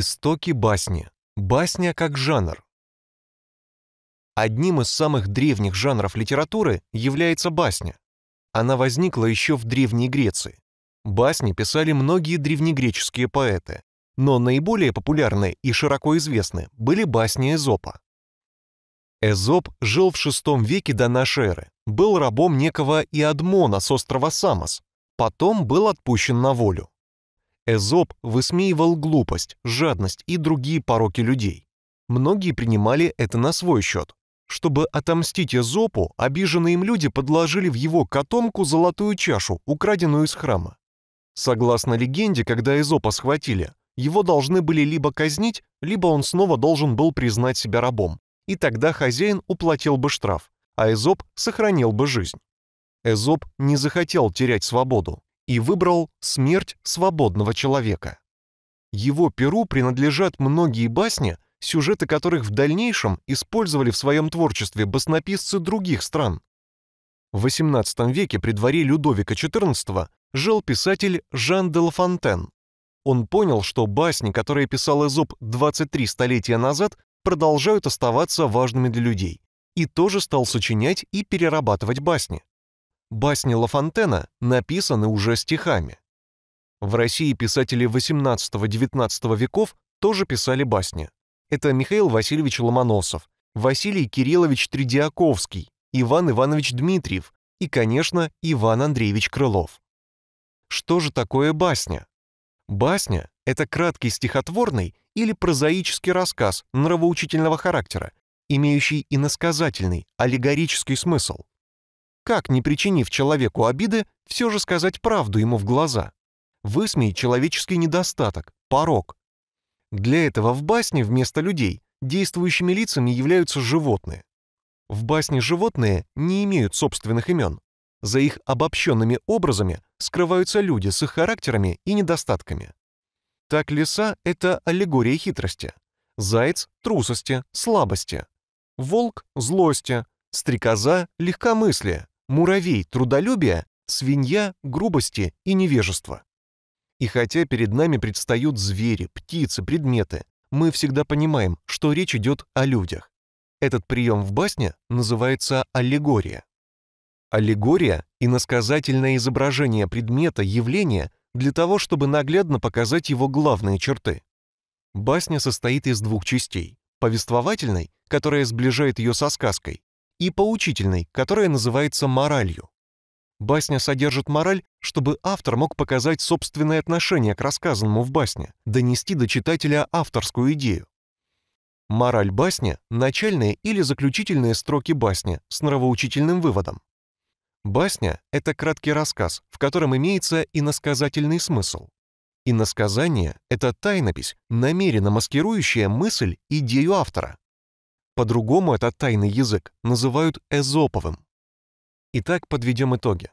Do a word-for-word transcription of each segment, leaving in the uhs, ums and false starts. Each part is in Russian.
Истоки басни. Басня как жанр. Одним из самых древних жанров литературы является басня. Она возникла еще в Древней Греции. Басни писали многие древнегреческие поэты, но наиболее популярны и широко известны были басни Эзопа. Эзоп жил в шестом веке до н.э., был рабом некого Иадмона с острова Самос, потом был отпущен на волю. Эзоп высмеивал глупость, жадность и другие пороки людей. Многие принимали это на свой счет. Чтобы отомстить Эзопу, обиженные им люди подложили в его котомку золотую чашу, украденную из храма. Согласно легенде, когда Эзопа схватили, его должны были либо казнить, либо он снова должен был признать себя рабом, и тогда хозяин уплатил бы штраф, а Эзоп сохранил бы жизнь. Эзоп не захотел терять свободу и выбрал смерть свободного человека. Его перу принадлежат многие басни, сюжеты которых в дальнейшем использовали в своем творчестве баснописцы других стран. В восемнадцатом веке при дворе Людовика четырнадцатого жил писатель Жан де Ла Фонтен. Он понял, что басни, которые писал Эзоп двадцать три столетия назад, продолжают оставаться важными для людей, и тоже стал сочинять и перерабатывать басни. Басни Лафонтена написаны уже стихами. В России писатели восемнадцатого-девятнадцатого веков тоже писали басни. Это Михаил Васильевич Ломоносов, Василий Кириллович Тредиаковский, Иван Иванович Дмитриев и, конечно, Иван Андреевич Крылов. Что же такое басня? Басня – это краткий стихотворный или прозаический рассказ нравоучительного характера, имеющий иносказательный, аллегорический смысл. Как, не причинив человеку обиды, все же сказать правду ему в глаза? Высмеять человеческий недостаток, порок. Для этого в басне вместо людей действующими лицами являются животные. В басне животные не имеют собственных имен. За их обобщенными образами скрываются люди с их характерами и недостатками. Так лиса — это аллегория хитрости, заяц — трусости, слабости, волк — злости, стрекоза — легкомыслие, муравей — трудолюбие, свинья — грубости и невежества. И хотя перед нами предстают звери, птицы, предметы, мы всегда понимаем, что речь идет о людях. Этот прием в басне называется аллегория. Аллегория – иносказательное изображение предмета, явления, для того, чтобы наглядно показать его главные черты. Басня состоит из двух частей – повествовательной, которая сближает ее со сказкой, и поучительной, которая называется моралью. Басня содержит мораль, чтобы автор мог показать собственное отношение к рассказанному в басне, донести до читателя авторскую идею. Мораль басни – начальные или заключительные строки басни с нравоучительным выводом. Басня – это краткий рассказ, в котором имеется иносказательный смысл. Иносказание – это тайнопись, намеренно маскирующая мысль, идею автора. По-другому этот тайный язык называют эзоповым. Итак, подведем итоги.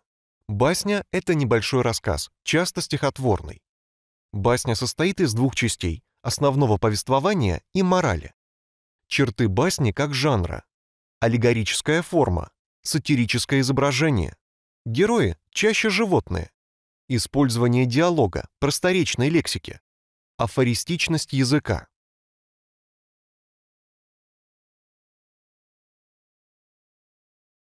Басня – это небольшой рассказ, часто стихотворный. Басня состоит из двух частей – основного повествования и морали. Черты басни как жанра. Аллегорическая форма. Сатирическое изображение. Герои чаще животные. Использование диалога, просторечной лексики. Афористичность языка.